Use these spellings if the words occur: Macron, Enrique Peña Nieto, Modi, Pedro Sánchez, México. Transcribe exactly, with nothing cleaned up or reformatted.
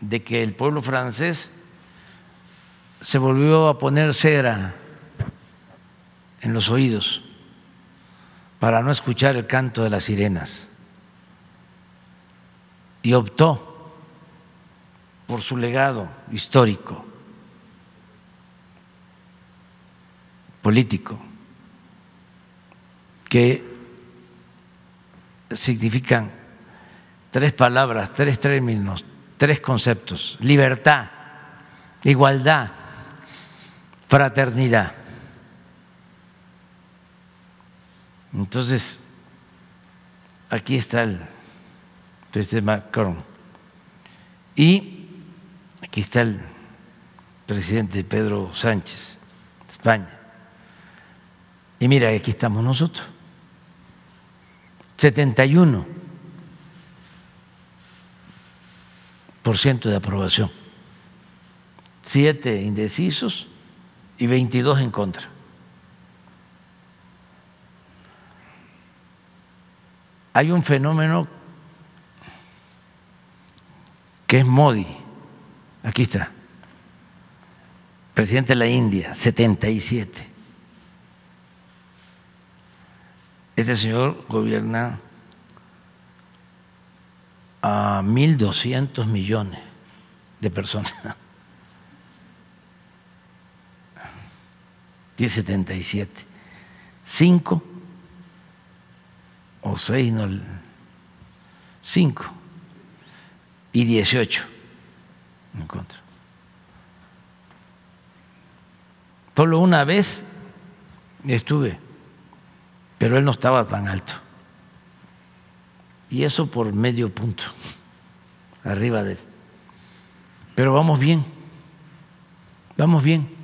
de que el pueblo francés se volvió a poner cera en los oídos para no escuchar el canto de las sirenas y optó por su legado histórico, político, que significan tres palabras, tres términos, tres conceptos: libertad, igualdad, fraternidad. Entonces, aquí está el presidente Macron y aquí está el presidente Pedro Sánchez, España. Y mira, aquí estamos nosotros, setenta y uno por ciento de aprobación, siete indecisos y veintidós en contra. Hay un fenómeno que es Modi, aquí está, presidente de la India, setenta y siete. Este señor gobierna a mil doscientos millones de personas. diez setenta y siete. Cinco o seis, no, cinco y dieciocho en contra. Solo una vez estuve, pero él no estaba tan alto. Y eso por medio punto, arriba de él. Pero vamos bien, vamos bien.